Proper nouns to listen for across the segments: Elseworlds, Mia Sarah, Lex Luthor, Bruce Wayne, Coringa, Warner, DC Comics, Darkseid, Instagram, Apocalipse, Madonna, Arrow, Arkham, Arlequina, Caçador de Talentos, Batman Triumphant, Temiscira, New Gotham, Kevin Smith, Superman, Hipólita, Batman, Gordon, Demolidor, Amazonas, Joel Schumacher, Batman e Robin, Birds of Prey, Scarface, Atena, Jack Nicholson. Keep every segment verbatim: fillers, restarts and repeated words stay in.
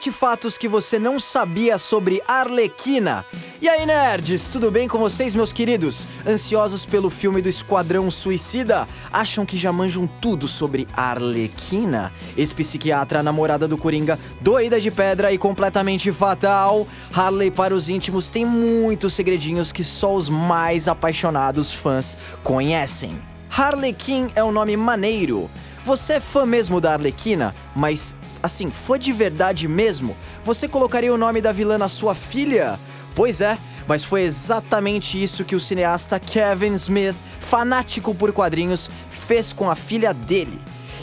sete fatos que você não sabia sobre Arlequina. E aí, nerds, tudo bem com vocês, meus queridos? Ansiosos pelo filme do Esquadrão Suicida? Acham que já manjam tudo sobre Arlequina? Ex-psiquiatra, namorada do Coringa, doida de pedra e completamente fatal, Harley para os íntimos tem muitos segredinhos que só os mais apaixonados fãs conhecem. Harley Quinn é um nome maneiro. Você é fã mesmo da Arlequina, mas, assim, fã de verdade mesmo? Você colocaria o nome da vilã na sua filha? Pois é, mas foi exatamente isso que o cineasta Kevin Smith, fanático por quadrinhos, fez com a filha dele.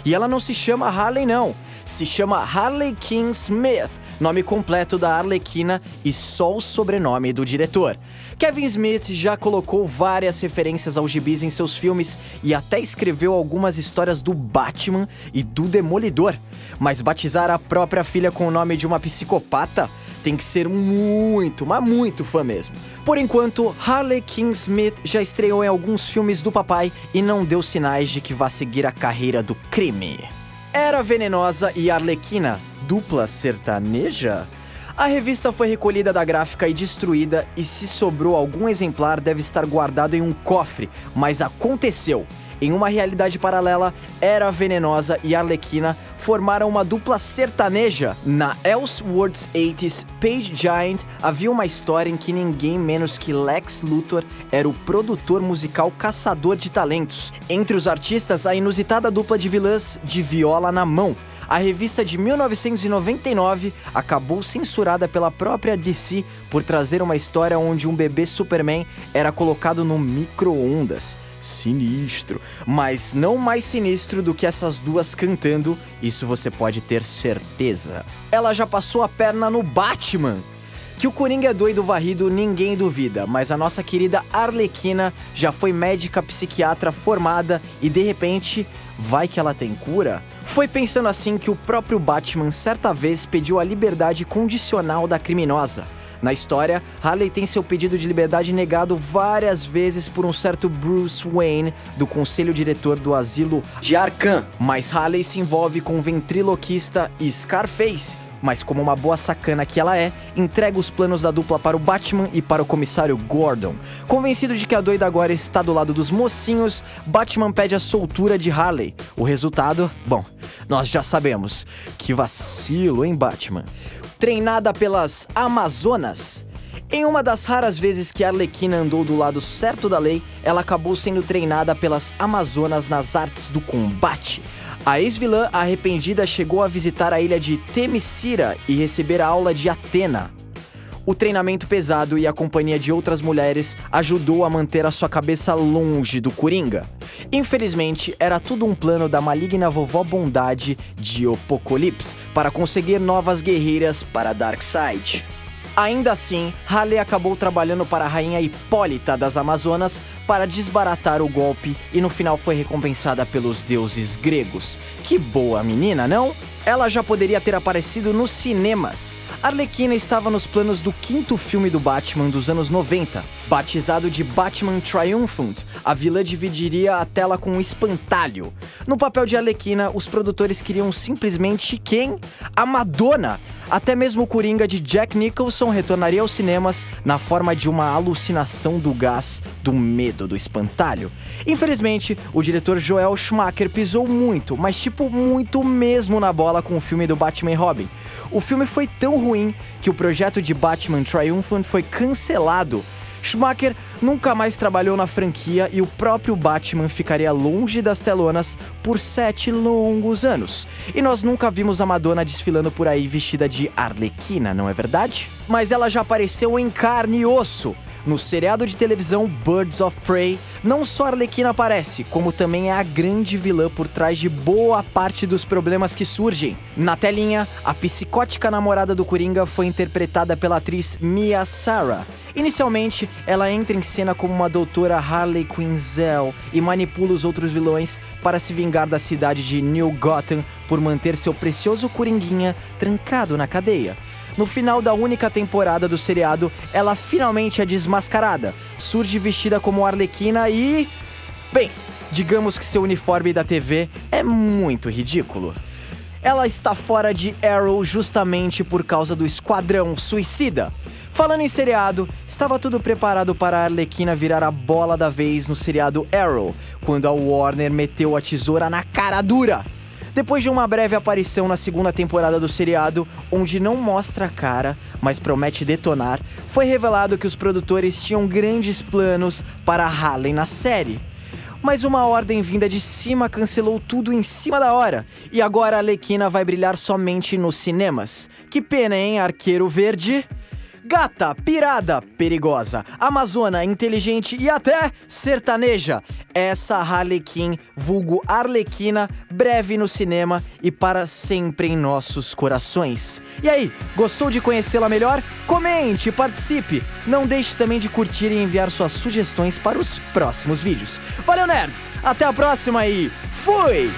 E ela não se chama Harley não, se chama Harley Quinn Smith, nome completo da Arlequina e só o sobrenome do diretor. Kevin Smith já colocou várias referências aos gibis em seus filmes e até escreveu algumas histórias do Batman e do Demolidor. Mas batizar a própria filha com o nome de uma psicopata tem que ser muito, mas muito fã mesmo. Por enquanto, Harley Quinn Smith já estreou em alguns filmes do papai e não deu sinais de que vá seguir a carreira do crime. Era Venenosa e Arlequina, dupla sertaneja? A revista foi recolhida da gráfica e destruída, e se sobrou algum exemplar deve estar guardado em um cofre, mas aconteceu. Em uma realidade paralela, Era Venenosa e Arlequina formaram uma dupla sertaneja. Na Elseworlds oitenta Page Giant havia uma história em que ninguém menos que Lex Luthor era o produtor musical Caçador de Talentos. Entre os artistas, a inusitada dupla de vilãs de viola na mão. A revista de mil novecentos e noventa e nove acabou censurada pela própria D C por trazer uma história onde um bebê Superman era colocado no micro-ondas. Sinistro, mas não mais sinistro do que essas duas cantando, isso você pode ter certeza. Ela já passou a perna no Batman. Que o Coringa é doido varrido, ninguém duvida, mas a nossa querida Arlequina já foi médica psiquiatra formada e de repente, vai que ela tem cura? Foi pensando assim que o próprio Batman certa vez pediu a liberdade condicional da criminosa. Na história, Harley tem seu pedido de liberdade negado várias vezes por um certo Bruce Wayne, do conselho diretor do asilo de Arkham. Mas Harley se envolve com o ventriloquista Scarface, mas como uma boa sacana que ela é, entrega os planos da dupla para o Batman e para o comissário Gordon. Convencido de que a doida agora está do lado dos mocinhos, Batman pede a soltura de Harley. O resultado? Bom, nós já sabemos. Que vacilo, hein, Batman? Treinada pelas Amazonas. Em uma das raras vezes que a Arlequina andou do lado certo da lei, ela acabou sendo treinada pelas Amazonas nas artes do combate. A ex-vilã arrependida chegou a visitar a ilha de Temiscira e receber a aula de Atena. O treinamento pesado e a companhia de outras mulheres ajudou a manter a sua cabeça longe do Coringa. Infelizmente, era tudo um plano da maligna vovó Bondade de Apocalipse para conseguir novas guerreiras para Darkseid. Ainda assim, Harley acabou trabalhando para a rainha Hipólita das Amazonas para desbaratar o golpe e no final foi recompensada pelos deuses gregos. Que boa menina, não? Ela já poderia ter aparecido nos cinemas. Arlequina estava nos planos do quinto filme do Batman dos anos noventa. Batizado de Batman Triumphant, a vilã dividiria a tela com um espantalho. No papel de Arlequina, os produtores queriam simplesmente quem? A Madonna! Até mesmo o Coringa de Jack Nicholson retornaria aos cinemas na forma de uma alucinação do gás, do medo do espantalho. Infelizmente, o diretor Joel Schumacher pisou muito, mas tipo muito mesmo na bola com o filme do Batman e Robin. O filme foi tão ruim que o projeto de Batman Triumphant foi cancelado. Schumacher nunca mais trabalhou na franquia e o próprio Batman ficaria longe das telonas por sete longos anos. E nós nunca vimos a Madonna desfilando por aí vestida de Arlequina, não é verdade? Mas ela já apareceu em carne e osso. No seriado de televisão Birds of Prey, não só Arlequina aparece, como também é a grande vilã por trás de boa parte dos problemas que surgem. Na telinha, a psicótica namorada do Coringa foi interpretada pela atriz Mia Sarah. Inicialmente, ela entra em cena como uma doutora Harley Quinzel e manipula os outros vilões para se vingar da cidade de New Gotham por manter seu precioso Coringuinha trancado na cadeia. No final da única temporada do seriado, ela finalmente é desmascarada, surge vestida como Arlequina e... Bem, digamos que seu uniforme da T V é muito ridículo. ela está fora de Arrow justamente por causa do Esquadrão Suicida. Falando em seriado, estava tudo preparado para a Arlequina virar a bola da vez no seriado Arrow, quando a Warner meteu a tesoura na cara dura. Depois de uma breve aparição na segunda temporada do seriado, onde não mostra a cara, mas promete detonar, foi revelado que os produtores tinham grandes planos para Harley na série. Mas uma ordem vinda de cima cancelou tudo em cima da hora. E agora a Arlequina vai brilhar somente nos cinemas. Que pena, hein, Arqueiro Verde? Gata, pirada, perigosa, amazona, inteligente e até sertaneja. Essa Harley Quinn, vulgo Arlequina, breve no cinema e para sempre em nossos corações. E aí, gostou de conhecê-la melhor? Comente, participe. Não deixe também de curtir e enviar suas sugestões para os próximos vídeos. Valeu, nerds! Até a próxima e fui!